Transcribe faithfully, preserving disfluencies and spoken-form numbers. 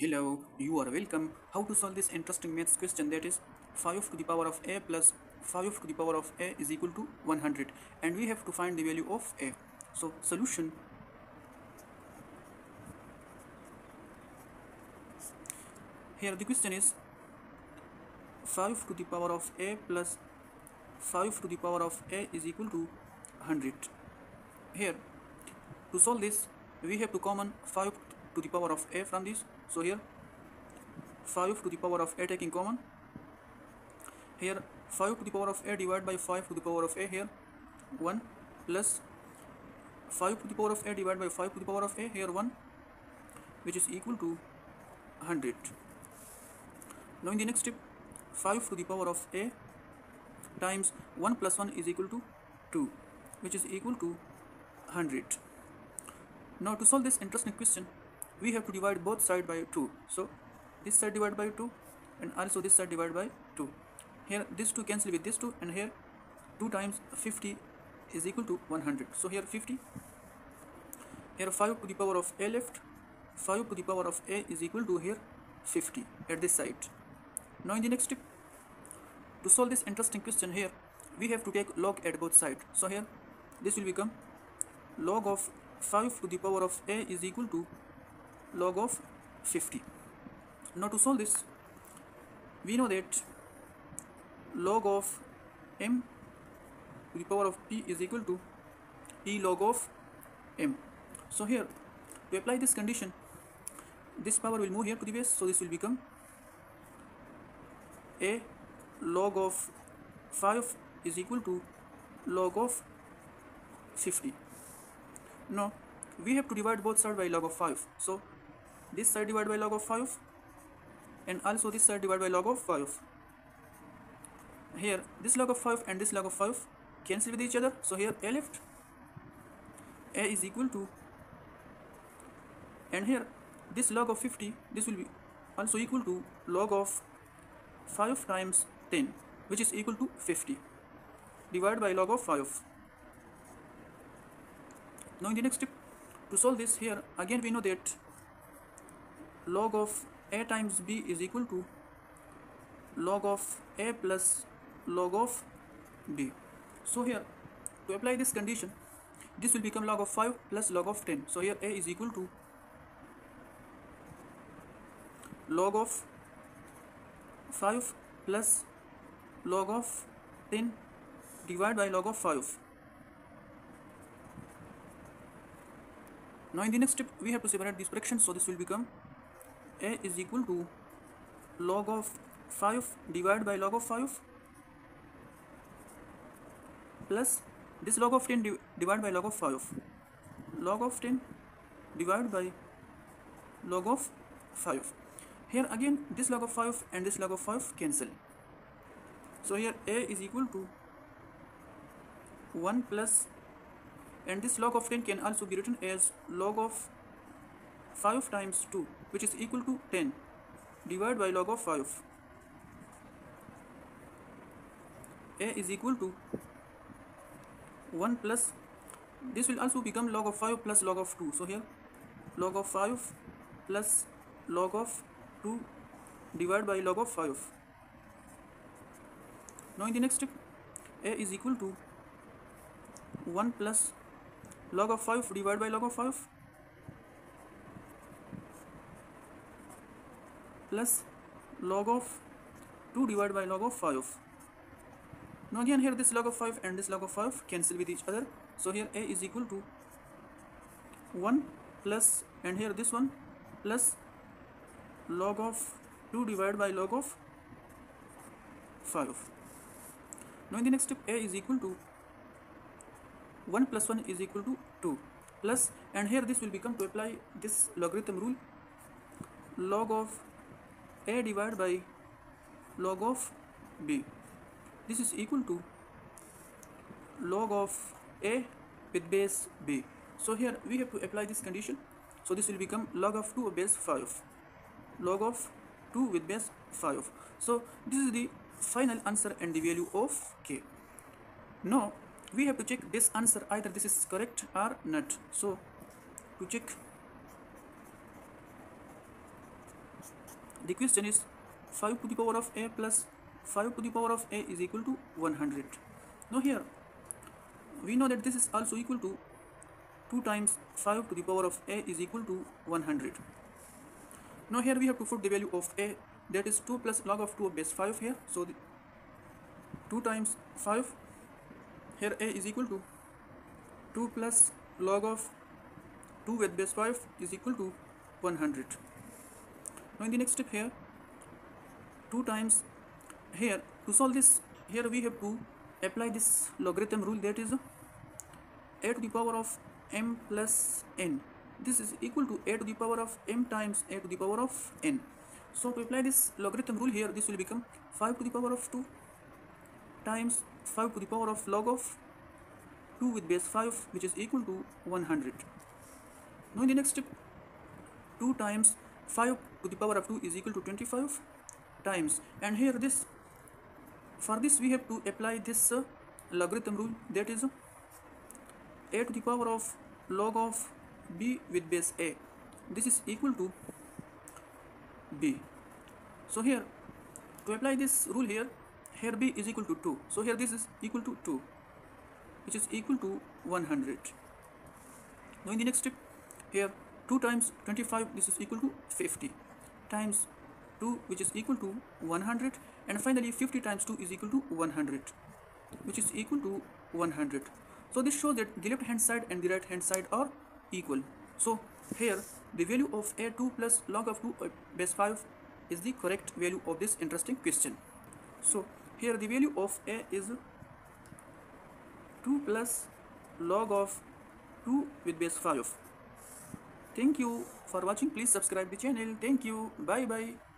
Hello, you are welcome. How to solve this interesting maths question, that is five to the power of a plus five to the power of a is equal to one hundred, and we have to find the value of a. So solution, here the question is five to the power of a plus five to the power of a is equal to one hundred. Here to solve this we have to common five to the power of a from this, so here five to the power of a taking common, here five to the power of a divided by five to the power of a, here one plus five to the power of a divided by five to the power of a, here one, which is equal to one hundred. Now in the next step, five to the power of a times one plus one is equal to two, which is equal to one hundred. Now to solve this interesting question, we have to divide both sides by two. So this side divided by two, and also this side divided by two. Here this two cancel with this two, and here two times fifty is equal to one hundred. So here fifty. Here five to the power of a left, five to the power of a is equal to here fifty at this side. Now in the next step, to solve this interesting question, here we have to take log at both sides. So here this will become log of five to the power of a is equal to log of fifty. Now to solve this, we know that log of m to the power of p is equal to p log of m. So here to apply this condition, this power will move here to the base, so this will become a log of five is equal to log of fifty. Now we have to divide both sides by log of five, so this side divided by log of five, and also this side divided by log of five. Here this log of five and this log of five cancel with each other, so here a left, a is equal to, and here this log of fifty, this will be also equal to log of five times ten, which is equal to fifty, divided by log of five. Now in the next step, to solve this, here again we know that log of a times b is equal to log of a plus log of b. So here to apply this condition, this will become log of five plus log of ten. So here a is equal to log of five plus log of ten divided by log of five. Now in the next step we have to separate these fractions, so this will become a is equal to log of five divided by log of five plus this log of ten divided by log of five, log of ten divided by log of five. Here again this log of five and this log of five cancel, so here a is equal to one plus, and this log of ten can also be written as log of five times two, which is equal to ten, divided by log of five. A is equal to one plus, this will also become log of five plus log of two, so here log of five plus log of two divided by log of five. Now in the next step, A is equal to one plus log of five divided by log of five plus log of two divided by log of five. Now again here this log of five and this log of five cancel with each other, so here a is equal to one plus, and here this one plus log of two divided by log of five. Now in the next step, a is equal to one plus one is equal to two plus, and here this will become, to apply this logarithm rule, log of a divided by log of b. This is equal to log of a with base b. So here we have to apply this condition, so this will become log of two with base five, log of two with base five. So this is the final answer and the value of k. Now we have to check this answer, either this is correct or not. So to check, The question is five to the power of a plus five to the power of a is equal to one hundred. Now here we know that this is also equal to two times five to the power of a is equal to one hundred. Now here we have to put the value of a, that is two plus log of two of base five here. So the two times five, here a is equal to two plus log of two with base five is equal to one hundred. Now in the next step here, two times here, to solve this, here we have to apply this logarithm rule, that is a to the power of m plus n. This is equal to a to the power of m times a to the power of n. So to apply this logarithm rule here, this will become five to the power of two times five to the power of log of two with base five, which is equal to one hundred. Now in the next step, two times five to the power of two is equal to twenty-five times, and here this, for this we have to apply this uh, logarithm rule, that is a to the power of log of b with base a. This is equal to b. So here to apply this rule here, here b is equal to two, so here this is equal to two, which is equal to one hundred. Now in the next step here, two times twenty-five, this is equal to fifty times two, which is equal to one hundred, and finally fifty times two is equal to one hundred, which is equal to one hundred. So this shows that the left hand side and the right hand side are equal. So here the value of a two plus log of two base five is the correct value of this interesting question. So here the value of a is two plus log of two with base five. Thank you for watching. Please subscribe the channel. Thank you. Bye bye.